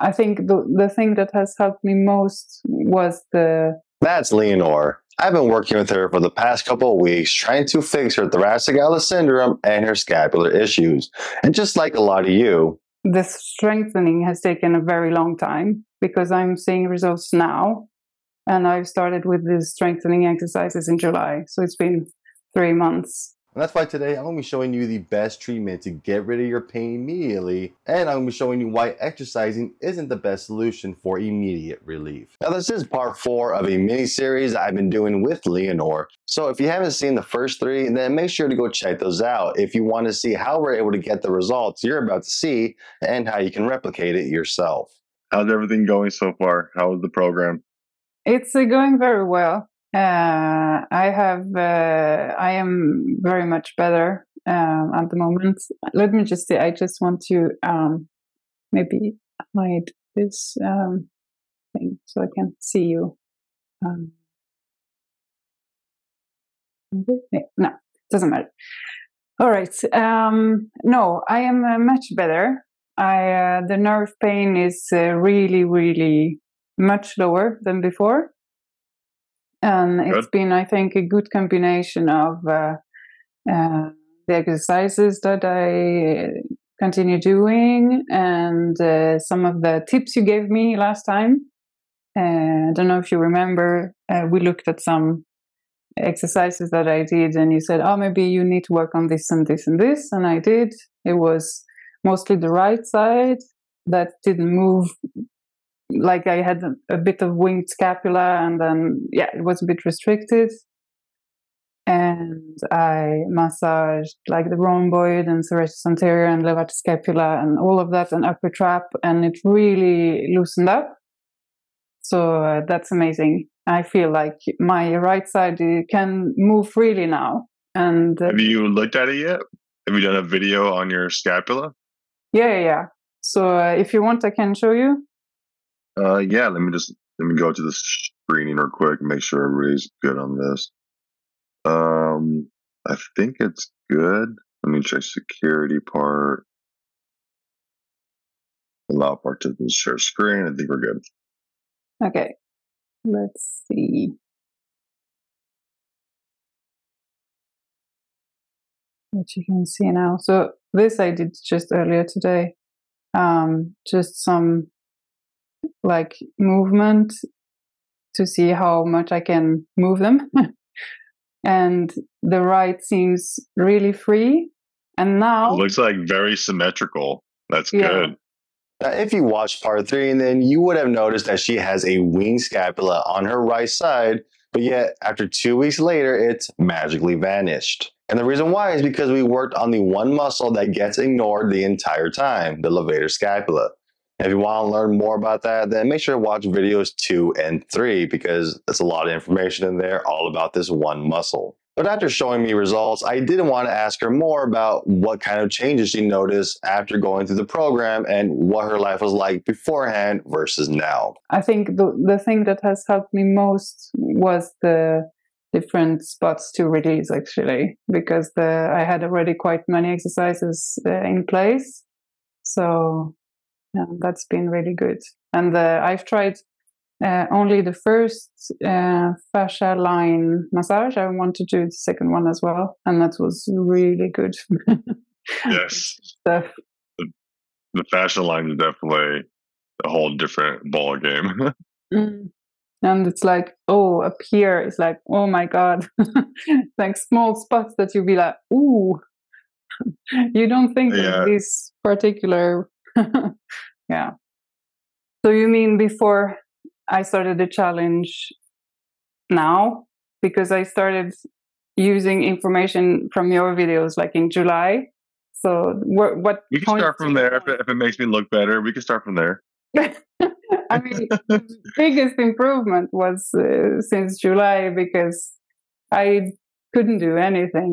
I think the thing that has helped me most was the... That's Leonore. I've been working with her for the past couple of weeks trying to fix her thoracic outlet syndrome and her scapular issues. And just like a lot of you... The strengthening has taken a very long time because I'm seeing results now. And I've started with the strengthening exercises in July. So it's been 3 months. And that's why today I'm going to be showing you the best treatment to get rid of your pain immediately, and I'm going to be showing you why exercising isn't the best solution for immediate relief. Now this is part 4 of a mini-series I've been doing with Leonore. So if you haven't seen the first 3, then make sure to go check those out if you want to see how we're able to get the results you're about to see and how you can replicate it yourself. How's everything going so far? How is the program? It's going very well. I am very much better at the moment. Let me just say, I just want to maybe hide this thing so I can see you. No, doesn't matter. All right. No, I am much better. The nerve pain is really, really much lower than before. And it's been, I think, a good combination of the exercises that I continue doing and some of the tips you gave me last time. I don't know if you remember, we looked at some exercises that I did and you said, oh, maybe you need to work on this and this and this. And I did. It was mostly the right side that didn't move. Like I had a bit of winged scapula and then, yeah, it was a bit restricted. And I massaged like the rhomboid and serratus anterior and levator scapula and all of that and upper trap, and it really loosened up. So that's amazing. I feel like my right side can move freely now. And have you looked at it yet? Have you done a video on your scapula? Yeah. So if you want, I can show you. Yeah, let me go to the screening real quick and make sure everybody's good on this. I think it's good. Let me check security part. Allow participants to share screen. I think we're good. Okay. Let's see. What you can see now. So this I did just earlier today. Just some like movement to see how much I can move them. And the right seems really free. And now it looks like very symmetrical. That's good. Now, if you watched part 3, then you would have noticed that she has a winged scapula on her right side, but yet after 2 weeks later, it's magically vanished. And the reason why is because we worked on the one muscle that gets ignored the entire time, the levator scapula. If you want to learn more about that, then make sure to watch videos 2 and 3 because there's a lot of information in there all about this one muscle. But after showing me results, I didn't want to ask her more about what kind of changes she noticed after going through the program and what her life was like beforehand versus now. I think the thing that has helped me most was the different spots to release, actually, because I had already quite many exercises in place. So... yeah, that's been really good. And I've tried only the first fascia line massage. I want to do the second one as well. And that was really good. Yes. So. The fascia line is definitely a whole different ball game. And it's like, oh, up here, it's like, oh my God. Like small spots that you'd be like, ooh. You don't think of this particular... Yeah. So you mean before I started the challenge now? Because I started using information from your videos like in July. So what we can start from there if it makes me look better. We can start from there. I mean, the biggest improvement was since July because I couldn't do anything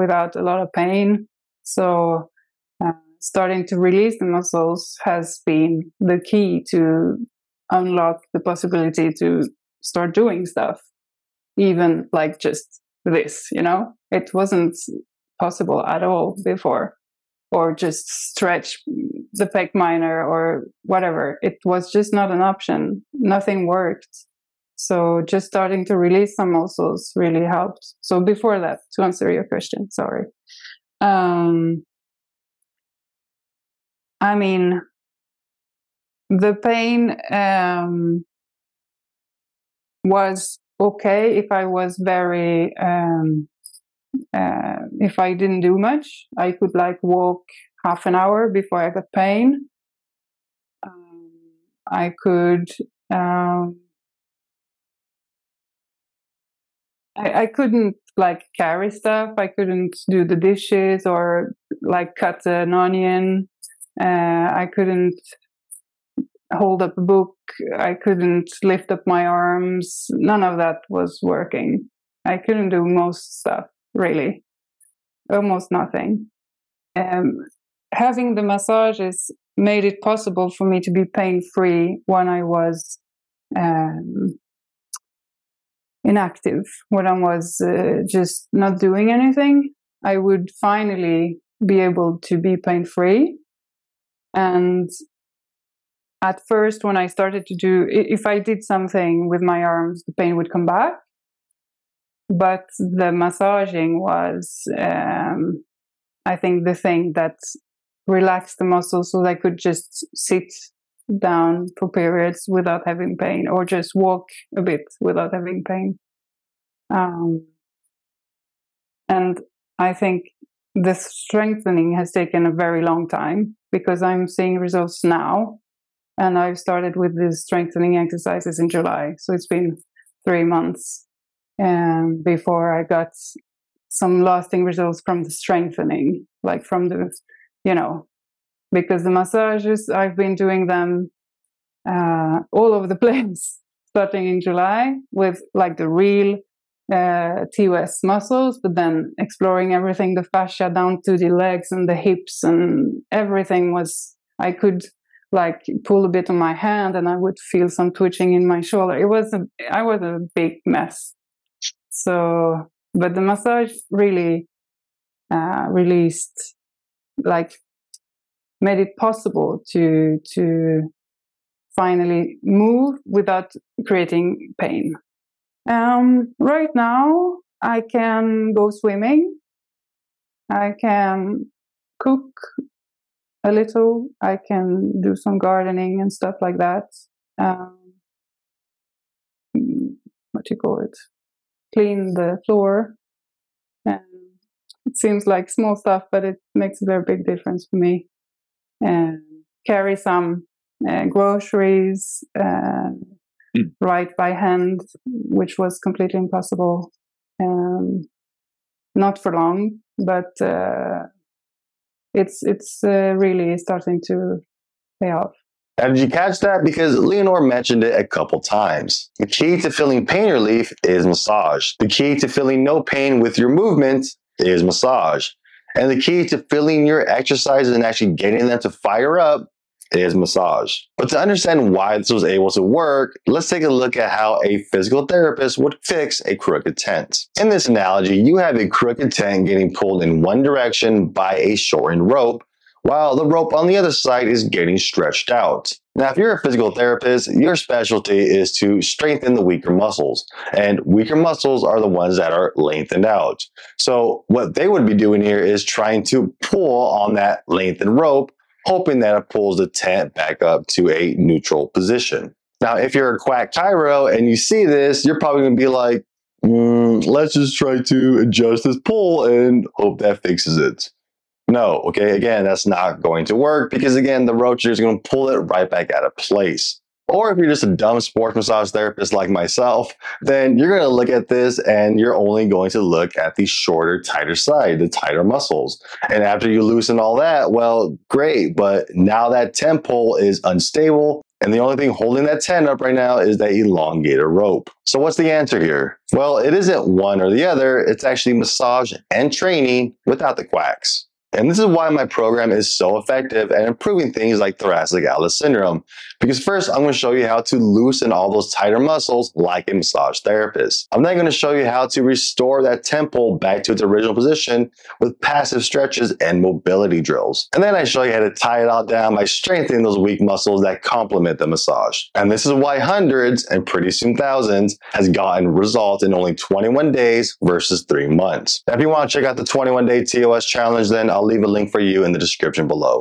without a lot of pain. So... starting to release the muscles has been the key to unlock the possibility to start doing stuff, even like just this, you know? It wasn't possible at all before. or just stretch the pec minor or whatever. It was just not an option. Nothing worked. So just starting to release some muscles really helped. So before that, to answer your question, sorry. I mean, the pain was okay if I was very, if I didn't do much. I could like walk half an hour before I got pain. I could, I couldn't like carry stuff. I couldn't do the dishes or like cut an onion. I couldn't hold up a book. I couldn't lift up my arms. None of that was working. I couldn't do most stuff, really. Almost nothing. Having the massages made it possible for me to be pain-free when I was inactive, when I was just not doing anything. I would finally be able to be pain-free. And at first, when I started to do, if I did something with my arms, the pain would come back. But the massaging was, I think, the thing that relaxed the muscles so that I could just sit down for periods without having pain, or just walk a bit without having pain. And I think the strengthening has taken a very long time, because I'm seeing results now, and I've started with the strengthening exercises in July. So it's been 3 months before I got some lasting results from the strengthening, like from the, you know, because the massages, I've been doing them all over the place, starting in July with like the real TOS muscles, but then exploring everything, the fascia down to the legs and the hips, and everything was, I could like pull a bit on my hand and I would feel some twitching in my shoulder. It was, I was a big mess. So, but the massage really released, like made it possible to finally move without creating pain. Right now I can go swimming, I can cook a little, I can do some gardening and stuff like that. What do you call it? Clean the floor. It seems like small stuff, but it makes a very big difference for me. Carry some groceries, write by hand, which was completely impossible, not for long, but it's really starting to pay off. Now, did you catch that? Because Leonore mentioned it a couple times. The key to feeling pain relief is massage. The key to feeling no pain with your movement is massage. And the key to feeling your exercises and actually getting them to fire up is massage. But to understand why this was able to work, let's take a look at how a physical therapist would fix a crooked tent. In this analogy, you have a crooked tent getting pulled in one direction by a shortened rope, while the rope on the other side is getting stretched out. Now, if you're a physical therapist, your specialty is to strengthen the weaker muscles, and weaker muscles are the ones that are lengthened out. So what they would be doing here is trying to pull on that lengthened rope, hoping that it pulls the tent back up to a neutral position. Now, if you're a quack chiro and you see this, you're probably gonna be like, let's just try to adjust this pull and hope that fixes it. No, okay, again, that's not going to work, because again, the rotator is gonna pull it right back out of place. Or if you're just a dumb sports massage therapist like myself, then you're gonna look at this and you're only going to look at the shorter, tighter side, the tighter muscles. And after you loosen all that, well, great, but now that tent pole is unstable, and the only thing holding that tent up right now is that elongated rope. So what's the answer here? Well, it isn't one or the other, it's actually massage and training without the quacks. And this is why my program is so effective at improving things like thoracic outlet syndrome. Because first, I'm going to show you how to loosen all those tighter muscles like a massage therapist. I'm then going to show you how to restore that temple back to its original position with passive stretches and mobility drills. And then I show you how to tie it all down by strengthening those weak muscles that complement the massage. And this is why hundreds, and pretty soon thousands, has gotten results in only 21 days versus 3 months. Now, if you want to check out the 21 Day TOS Challenge, then I'll leave a link for you in the description below.